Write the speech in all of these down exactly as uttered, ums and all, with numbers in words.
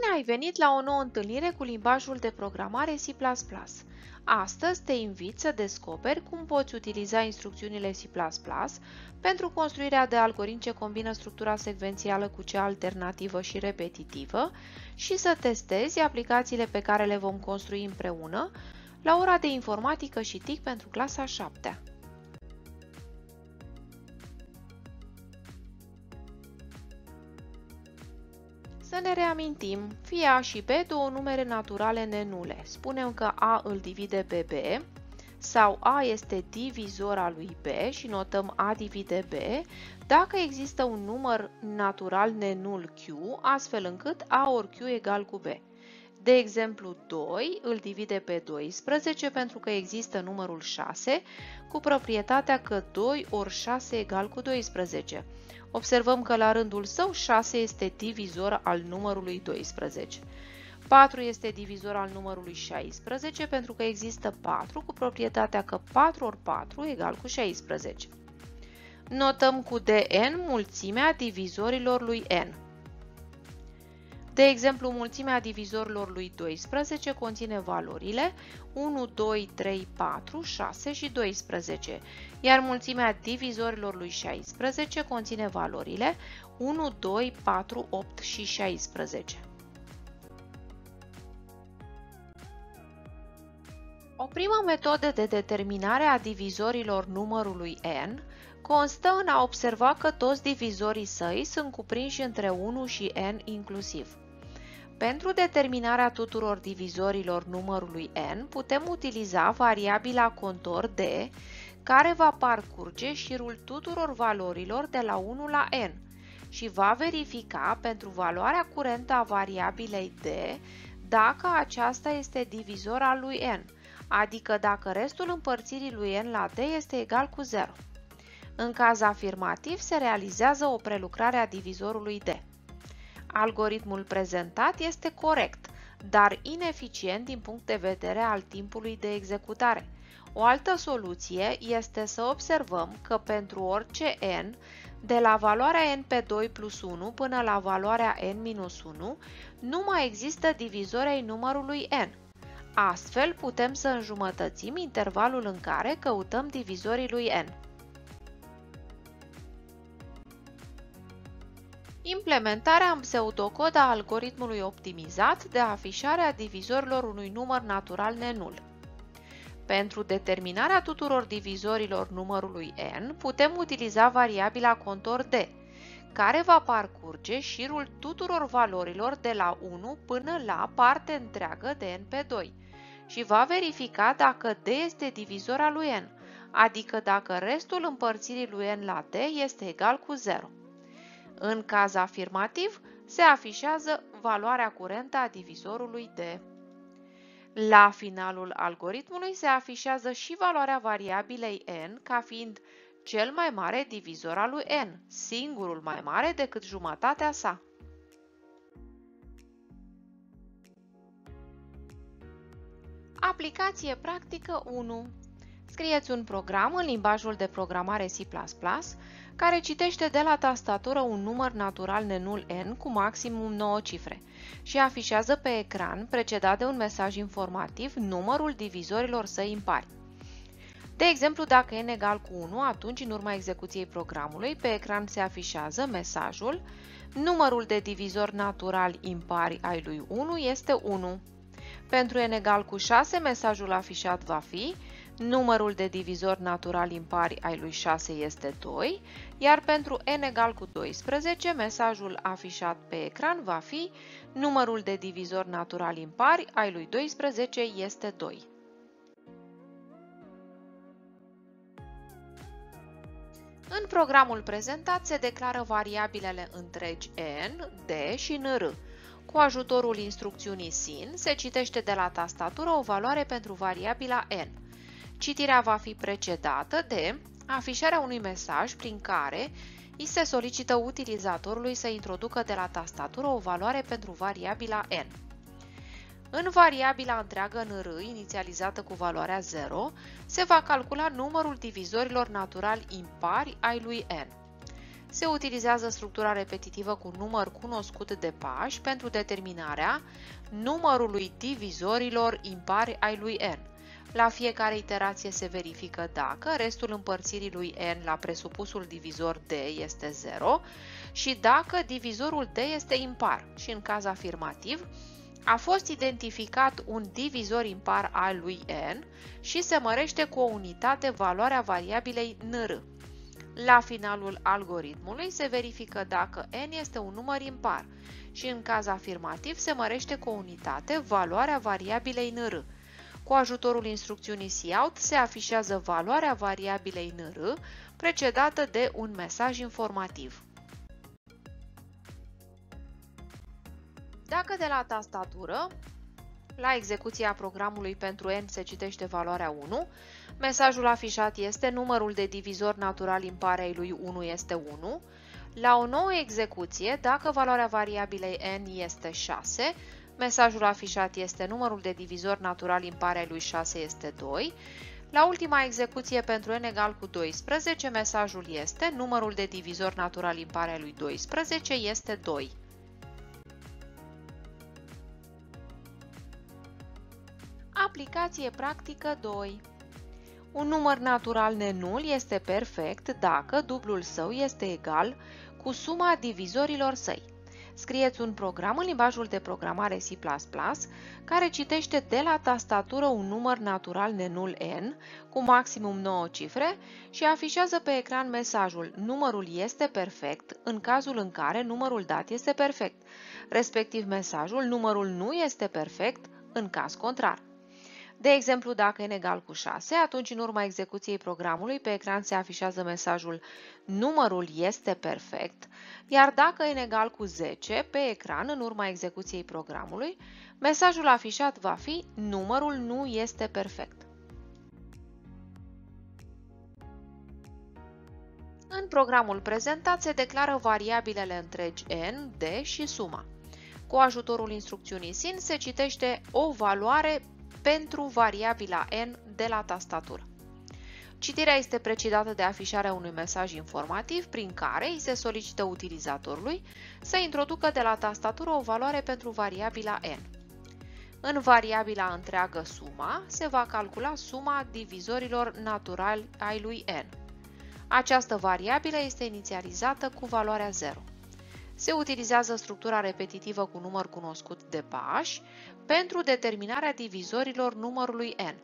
Bine ai venit la o nouă întâlnire cu limbajul de programare C plus plus. Astăzi te invit să descoperi cum poți utiliza instrucțiunile C plus plus pentru construirea de algoritmi ce combină structura secvențială cu cea alternativă și repetitivă și să testezi aplicațiile pe care le vom construi împreună la ora de informatică și T I C pentru clasa a șaptea-a. Să ne reamintim, fie A și B două numere naturale nenule. Spunem că A îl divide pe B sau A este divizora lui B și notăm A divide B dacă există un număr natural nenul Q, astfel încât A ori Q egal cu B. De exemplu, doi îl divide pe doisprezece pentru că există numărul șase cu proprietatea că doi ori șase egal cu doisprezece. Observăm că la rândul său șase este divizor al numărului doisprezece. patru este divizor al numărului șaisprezece pentru că există patru cu proprietatea că patru ori patru egal cu șaisprezece. Notăm cu D N mulțimea divizorilor lui N. De exemplu, mulțimea divizorilor lui doisprezece conține valorile unu, doi, trei, patru, șase și doisprezece, iar mulțimea divizorilor lui șaisprezece conține valorile unu, doi, patru, opt și șaisprezece. O primă metodă de determinare a divizorilor numărului N constă în a observa că toți divizorii săi sunt cuprinși între unu și N inclusiv. Pentru determinarea tuturor divizorilor numărului N, putem utiliza variabila contor D, care va parcurge șirul tuturor valorilor de la unu la N și va verifica pentru valoarea curentă a variabilei D dacă aceasta este divizor al lui N, adică dacă restul împărțirii lui N la D este egal cu zero. În caz afirmativ, se realizează o prelucrare a divizorului D. Algoritmul prezentat este corect, dar ineficient din punct de vedere al timpului de executare. O altă soluție este să observăm că pentru orice n, de la valoarea n pe doi plus unu până la valoarea n minus unu, nu mai există divizori ai numărului n. Astfel, putem să înjumătățim intervalul în care căutăm divizorii lui n. Implementarea în pseudocod a algoritmului optimizat de afișare a divizorilor unui număr natural nenul. Pentru determinarea tuturor divizorilor numărului N, putem utiliza variabila contor D, care va parcurge șirul tuturor valorilor de la unu până la parte întreagă de N pe doi și va verifica dacă D este divizor al lui N, adică dacă restul împărțirii lui N la D este egal cu zero. În caz afirmativ, se afișează valoarea curentă a divizorului D. La finalul algoritmului se afișează și valoarea variabilei N ca fiind cel mai mare divizor al lui N, singurul mai mare decât jumătatea sa. Aplicație practică unu. Scrieți un program în limbajul de programare C plus plus care citește de la tastatură un număr natural nenul N cu maximum nouă cifre și afișează pe ecran, precedat de un mesaj informativ, numărul divizorilor săi impari. De exemplu, dacă N egal cu unu, atunci în urma execuției programului, pe ecran se afișează mesajul numărul de divizori naturali impari ai lui unu este unu. Pentru N egal cu șase, mesajul afișat va fi numărul de divizori naturali impari ai lui șase este doi, iar pentru N egal cu doisprezece, mesajul afișat pe ecran va fi numărul de divizori naturali impari ai lui doisprezece este doi. În programul prezentat se declară variabilele întregi N, D și N R. Cu ajutorul instrucțiunii sin se citește de la tastatură o valoare pentru variabila N. Citirea va fi precedată de afișarea unui mesaj prin care îi se solicită utilizatorului să introducă de la tastatură o valoare pentru variabila N. În variabila întreagă N R, inițializată cu valoarea zero, se va calcula numărul divizorilor naturali impari ai lui N. se utilizează structura repetitivă cu număr cunoscut de pași pentru determinarea numărului divizorilor impari ai lui n. La fiecare iterație se verifică dacă restul împărțirii lui n la presupusul divizor d este zero și dacă divizorul d este impar și, în caz afirmativ, a fost identificat un divizor impar al lui n și se mărește cu o unitate valoarea variabilei nr. La finalul algoritmului se verifică dacă n este un număr impar și, în caz afirmativ, se mărește cu o unitate valoarea variabilei nr. Cu ajutorul instrucțiunii cout se afișează valoarea variabilei nr, precedată de un mesaj informativ. Dacă de la tastatură, la execuția programului pentru n se citește valoarea unu, mesajul afișat este numărul de divizor natural impar ai lui unu este unu. La o nouă execuție, dacă valoarea variabilei n este șase, mesajul afișat este numărul de divizor natural impar ai lui șase este doi. La ultima execuție pentru n egal cu doisprezece, mesajul este numărul de divizor natural impar ai lui doisprezece este doi. Aplicație practică doi. Un număr natural nenul este perfect dacă dublul său este egal cu suma divizorilor săi. Scrieți un program în limbajul de programare C plus plus care citește de la tastatură un număr natural nenul n cu maximum nouă cifre și afișează pe ecran mesajul numărul este perfect în cazul în care numărul dat este perfect, respectiv mesajul numărul nu este perfect în caz contrar. De exemplu, dacă n egal cu șase, atunci în urma execuției programului pe ecran se afișează mesajul numărul este perfect, iar dacă n egal cu zece, pe ecran, în urma execuției programului, mesajul afișat va fi numărul nu este perfect. În programul prezentat se declară variabilele întregi n, d și suma. Cu ajutorul instrucțiunii sin se citește o valoare pentru variabila n de la tastatură. Citirea este precedată de afișarea unui mesaj informativ prin care îi se solicită utilizatorului să introducă de la tastatură o valoare pentru variabila n. În variabila întreagă suma se va calcula suma divizorilor naturali ai lui n. Această variabilă este inițializată cu valoarea zero. Se utilizează structura repetitivă cu număr cunoscut de pași pentru determinarea divizorilor numărului n.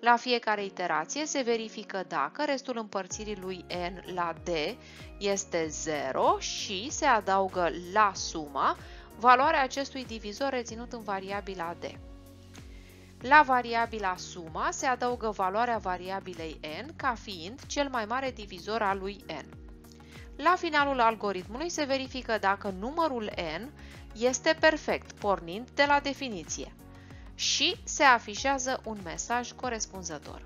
La fiecare iterație se verifică dacă restul împărțirii lui n la d este zero și se adaugă la sumă valoarea acestui divizor reținut în variabila d. La variabila suma se adaugă valoarea variabilei n ca fiind cel mai mare divizor al lui n. La finalul algoritmului se verifică dacă numărul n este perfect, pornind de la definiție, și se afișează un mesaj corespunzător.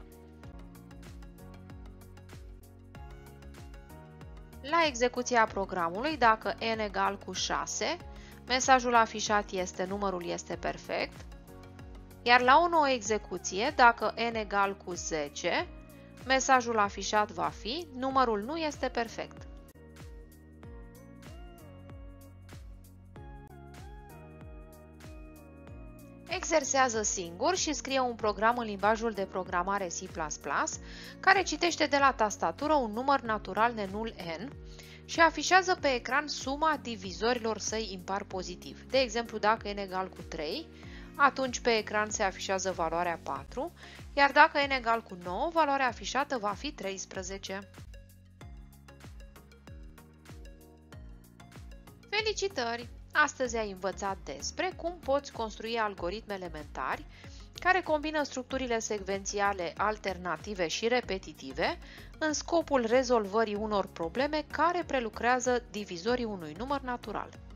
La execuția programului, dacă n egal cu șase, mesajul afișat este numărul este perfect, iar la o nouă execuție, dacă n egal cu zece, mesajul afișat va fi numărul nu este perfect. Exersează singur și scrie un program în limbajul de programare C plus plus care citește de la tastatură un număr natural nenul n și afișează pe ecran suma divizorilor săi impar pozitiv. De exemplu, dacă n egal cu trei, atunci pe ecran se afișează valoarea patru, iar dacă n egal cu nouă, valoarea afișată va fi treisprezece. Felicitări! Astăzi ai învățat despre cum poți construi algoritmi elementari care combină structurile secvențiale alternative și repetitive în scopul rezolvării unor probleme care prelucrează divizorii unui număr natural.